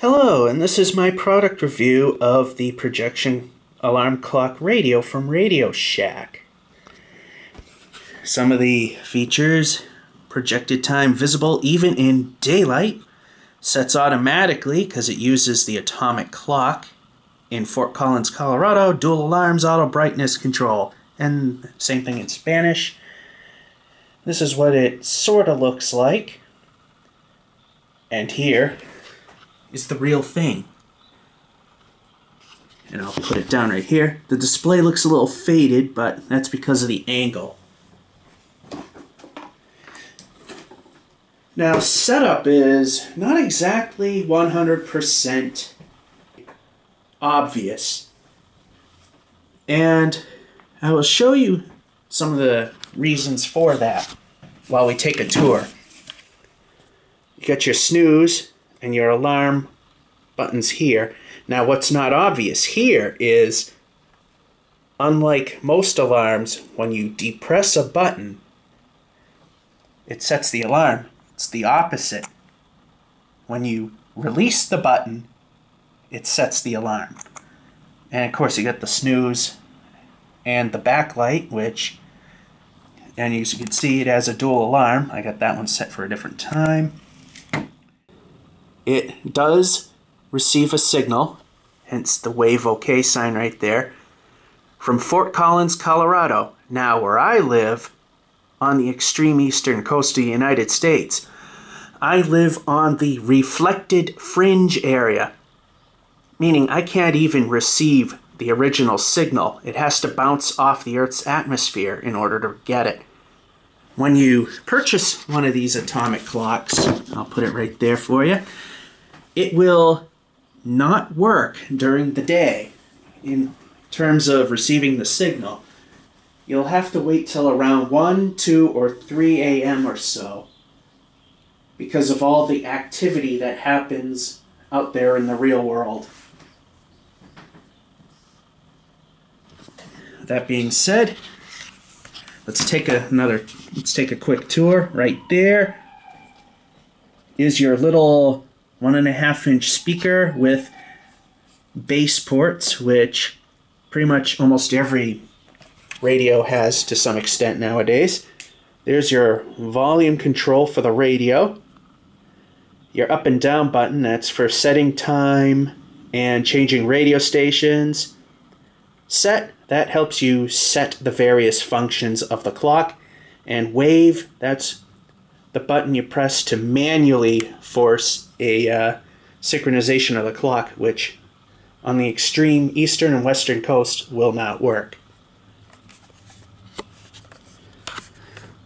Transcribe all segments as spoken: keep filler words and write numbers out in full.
Hello, and this is my product review of the projection alarm clock radio from Radio Shack. Some of the features: projected time visible even in daylight, sets automatically because it uses the atomic clock in Fort Collins, Colorado, dual alarms, auto brightness control, and same thing in Spanish. This is what it sort of looks like, and here is the real thing. And I'll put it down right here. The display looks a little faded, but that's because of the angle. Now, setup is not exactly one hundred percent obvious. And I will show you some of the reasons for that while we take a tour. You got your snooze and your alarm buttons here. Now, what's not obvious here is, unlike most alarms, when you depress a button, it sets the alarm. It's the opposite. When you release the button, it sets the alarm. And of course, you got the snooze and the backlight, which, and as you can see, it has a dual alarm. I got that one set for a different time. It does receive a signal, hence the wave OK sign right there, from Fort Collins, Colorado. Now, where I live, on the extreme eastern coast of the United States, I live on the reflected fringe area, meaning I can't even receive the original signal. It has to bounce off the Earth's atmosphere in order to get it. When you purchase one of these atomic clocks, I'll put it right there for you, it will not work during the day in terms of receiving the signal. You'll have to wait till around one, two, or three A M or so because of all the activity that happens out there in the real world. That being said, let's take a, another, let's take a quick tour. Right there is your little one and a half inch speaker with bass ports, which pretty much almost every radio has to some extent nowadays. There's your volume control for the radio. Your up and down button, that's for setting time and changing radio stations. Set, that helps you set the various functions of the clock. And wave, that's the button you press to manually force a uh, synchronization of the clock, which on the extreme eastern and western coast will not work.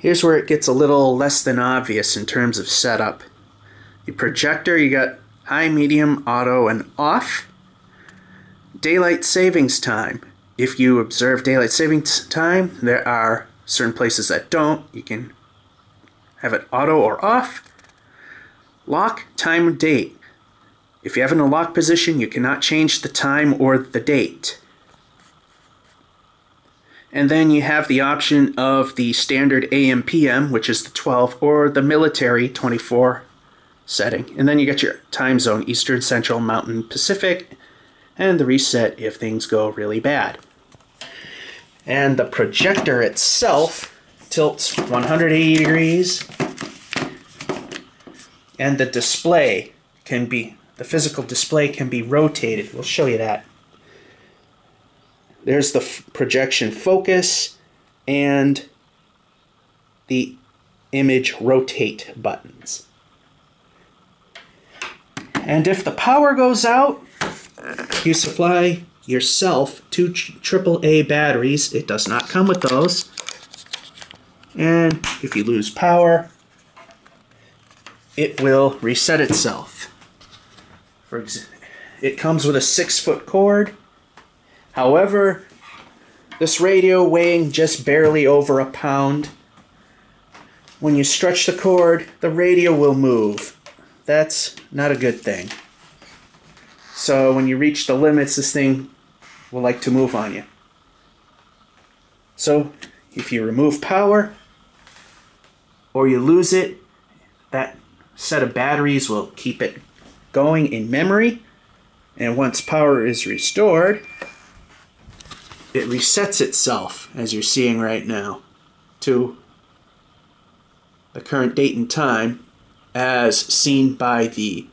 Here's where it gets a little less than obvious in terms of setup. Your projector, you got high, medium, auto, and off. Daylight savings time. If you observe daylight savings time, there are certain places that don't. You can have it auto or off. Lock, time, and date. If you have it in a lock position, you cannot change the time or the date. And then you have the option of the standard A M P M, which is the twelve, or the military twenty-four setting. And then you get your time zone, Eastern, Central, Mountain, Pacific, and the reset if things go really bad. And the projector itself tilts one hundred eighty degrees. And the display can be, the physical display can be rotated. We'll show you that. There's the f projection focus and the image rotate buttons. And if the power goes out, you supply yourself two triple A batteries. It does not come with those. And if you lose power, it will reset itself. For example, it comes with a six foot cord. However, this radio weighing just barely over a pound. When you stretch the cord, the radio will move. That's not a good thing. So when you reach the limits, this thing will like to move on you. So if you remove power or you lose it, that set of batteries will keep it going in memory, and once power is restored, it resets itself, as you're seeing right now, to the current date and time as seen by the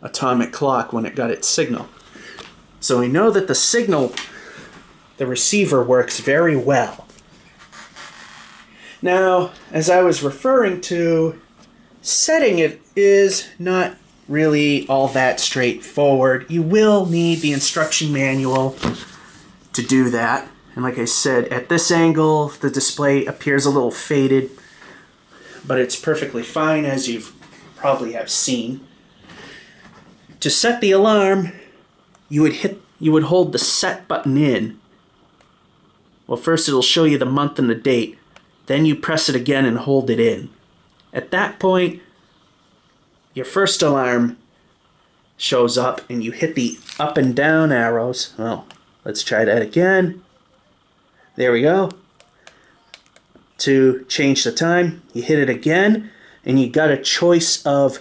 atomic clock when it got its signal. So we know that the signal, the receiver, works very well. Now, as I was referring to, setting it is not really all that straightforward. You will need the instruction manual to do that. And like I said, at this angle, the display appears a little faded, but it's perfectly fine, as you probably have seen. To set the alarm, you would hit, you would hold the set button in. Well, first it'll show you the month and the date. Then you press it again and hold it in. At that point, your first alarm shows up, and you hit the up and down arrows. Well, let's try that again. There we go. To change the time, you hit it again, and you got a choice of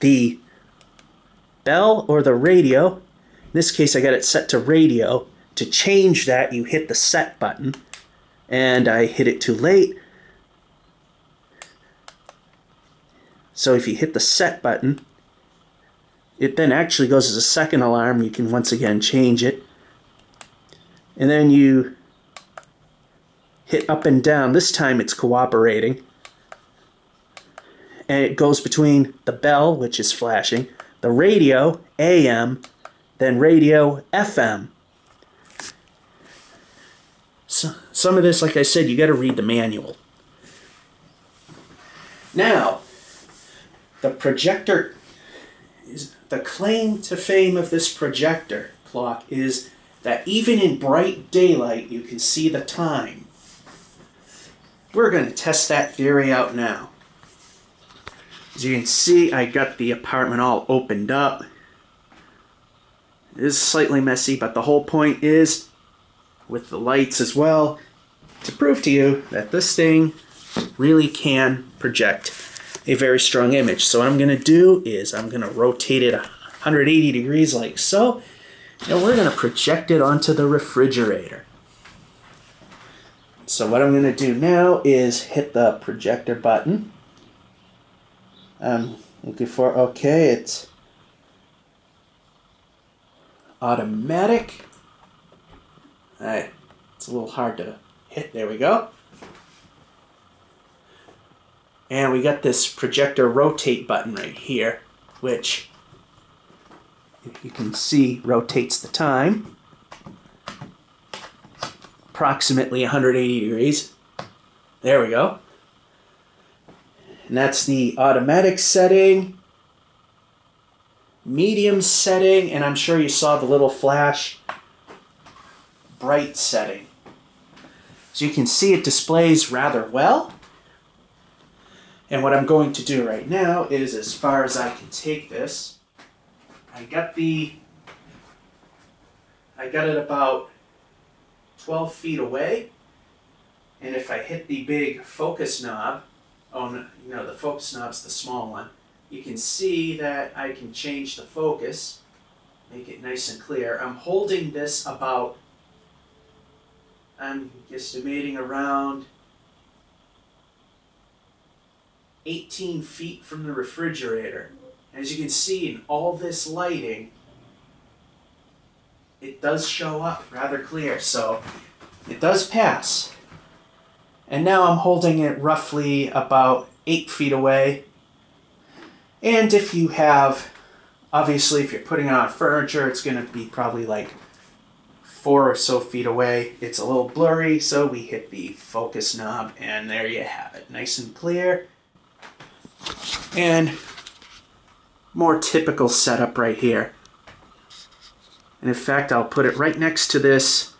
the bell or the radio. In this case, I got it set to radio. To change that, you hit the set button, and I hit it too late. So if you hit the set button, it then actually goes as a second alarm. You can once again change it. And then you hit up and down. This time it's cooperating. And it goes between the bell, which is flashing, the radio, A M, then radio, F M. So, some of this, like I said, you got to read the manual. Now, the projector, is the claim to fame of this projector clock is that even in bright daylight, you can see the time. We're going to test that theory out now. As you can see, I got the apartment all opened up. It is slightly messy, but the whole point is, with the lights as well, to prove to you that this thing really can project a very strong image. So what I'm going to do is I'm going to rotate it one hundred eighty degrees like so, and we're going to project it onto the refrigerator. So what I'm going to do now is hit the projector button. I'm looking for, okay, it's automatic. All right, it's a little hard to hit, there we go. And we got this projector rotate button right here, which, if you can see, rotates the time approximately one hundred eighty degrees. There we go. And that's the automatic setting, medium setting, and I'm sure you saw the little flash, bright setting. So you can see it displays rather well. And what I'm going to do right now is, as far as I can take this, I got the, I got it about twelve feet away, and if I hit the big focus knob, oh no, no, the focus knob's the small one, you can see that I can change the focus, make it nice and clear. I'm holding this about, I'm estimating around eighteen feet from the refrigerator. As you can see in all this lighting, it does show up rather clear, so it does pass. And now I'm holding it roughly about eight feet away. And if you have, obviously if you're putting it on furniture, it's going to be probably like four or so feet away. It's a little blurry, so we hit the focus knob, and there you have it, nice and clear. And more typical setup right here. And in fact, I'll put it right next to this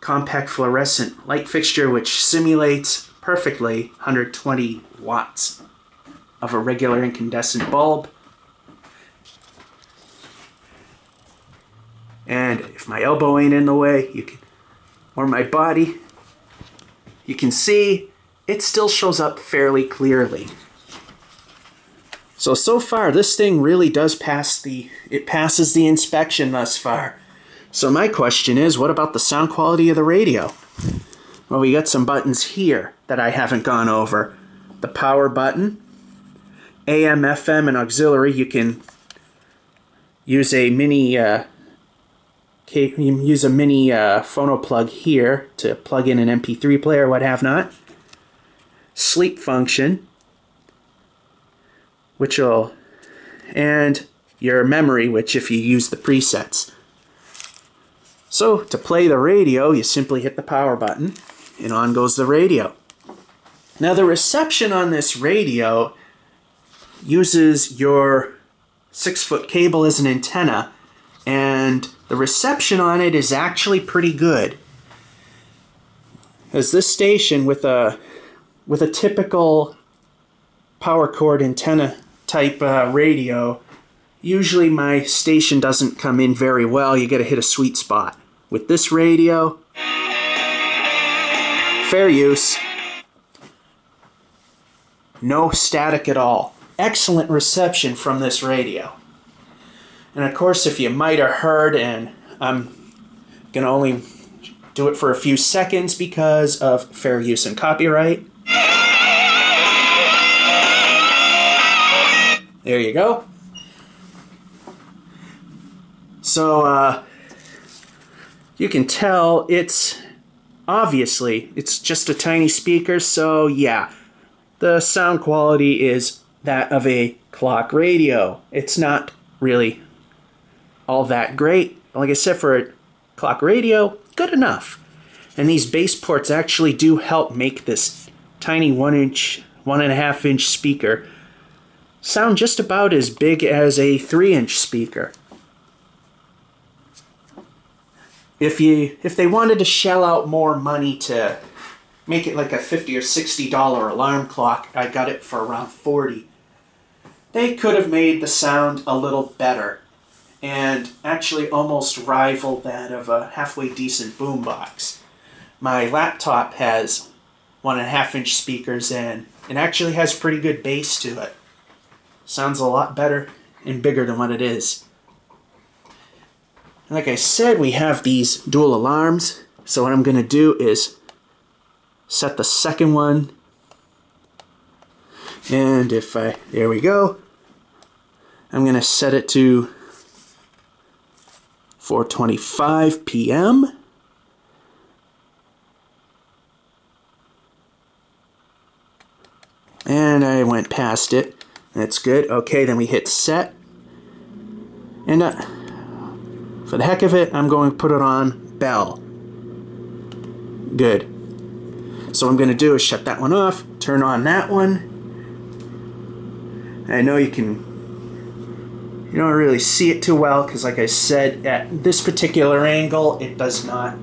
compact fluorescent light fixture, which simulates perfectly one hundred twenty watts of a regular incandescent bulb. And if my elbow ain't in the way, you can, or my body, you can see it still shows up fairly clearly. So, so far, this thing really does pass the, it passes the inspection thus far. So my question is, what about the sound quality of the radio? Well, we got some buttons here that I haven't gone over. The power button, A M, F M, and auxiliary. You can use a mini, uh, you can use a mini uh, phono plug here to plug in an M P three player, what have not. Sleep function, which will, and your memory, which if you use the presets. So to play the radio, you simply hit the power button and on goes the radio. Now the reception on this radio uses your six foot cable as an antenna, and the reception on it is actually pretty good. As this station with a with a typical power cord antenna type uh, radio, usually my station doesn't come in very well. You gotta hit a sweet spot. With this radio, fair use. No static at all. Excellent reception from this radio. And of course, if you might have heard, and I'm gonna only do it for a few seconds because of fair use and copyright. There you go. So, uh, you can tell it's, obviously, it's just a tiny speaker, so yeah, the sound quality is that of a clock radio. It's not really all that great. Like I said, for a clock radio, good enough. And these bass ports actually do help make this tiny one inch, one and a half inch speaker sound just about as big as a three inch speaker. If you if they wanted to shell out more money to make it like a fifty or sixty dollar alarm clock, I got it for around forty. They could have made the sound a little better and actually almost rival that of a halfway decent boombox. My laptop has one and a half inch speakers and it actually has pretty good bass to it. Sounds a lot better and bigger than what it is. Like I said, we have these dual alarms. So what I'm going to do is set the second one. And if I, there we go. I'm going to set it to four twenty-five p m And I went past it. That's good. Okay, then we hit set. And uh, for the heck of it, I'm going to put it on bell. Good. So what I'm going to do is shut that one off, turn on that one. I know you can... You don't really see it too well because, like I said, at this particular angle, it does not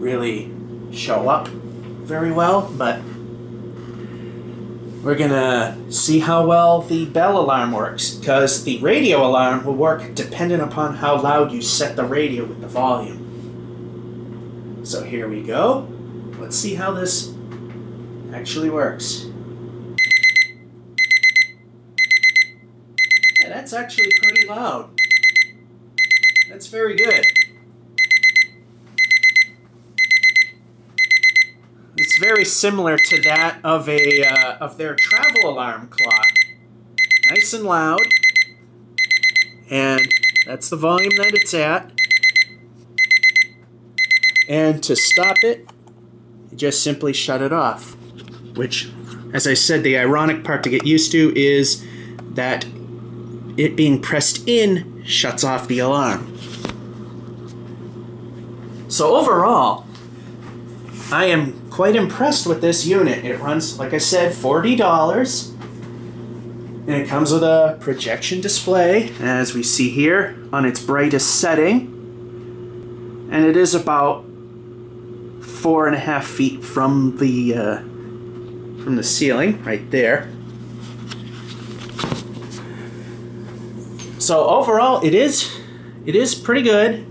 really show up very well, but... We're gonna see how well the bell alarm works, because the radio alarm will work dependent upon how loud you set the radio with the volume. So here we go. Let's see how this actually works. Yeah, that's actually pretty loud. That's very good. It's very similar to that of a uh, of their travel alarm clock. Nice and loud. And that's the volume that it's at. And to stop it, you just simply shut it off. Which, as I said, the ironic part to get used to is that it being pressed in shuts off the alarm. So overall, I am quite impressed with this unit. It runs, like I said, forty dollars. And it comes with a projection display, as we see here, on its brightest setting. And it is about four and a half feet from the, uh, from the ceiling, right there. So overall, it is, it is pretty good.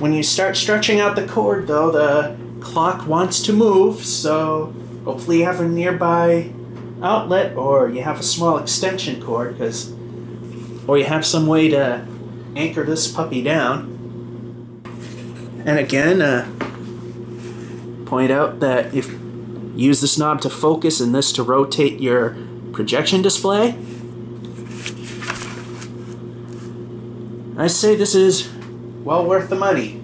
When you start stretching out the cord, though, the clock wants to move, so hopefully you have a nearby outlet, or you have a small extension cord, because, or you have some way to anchor this puppy down. And again, uh, point out that if you use this knob to focus and this to rotate your projection display. I say this is well worth the money.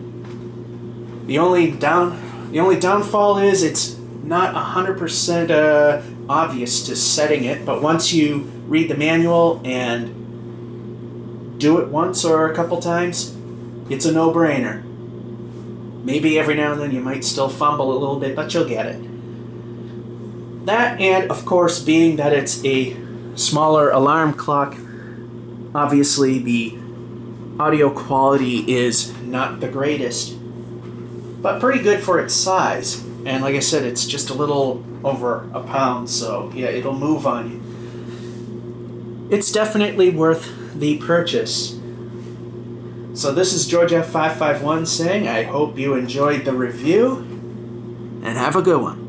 The only down, the only downfall is it's not one hundred percent uh, obvious to setting it, but once you read the manual and do it once or a couple times, it's a no-brainer. Maybe every now and then you might still fumble a little bit, but you'll get it. That, and of course, being that it's a smaller alarm clock, obviously the audio quality is not the greatest, but pretty good for its size. And like I said, it's just a little over a pound, so yeah, it'll move on you. It's definitely worth the purchase. So this is George F five five one saying I hope you enjoyed the review, and have a good one.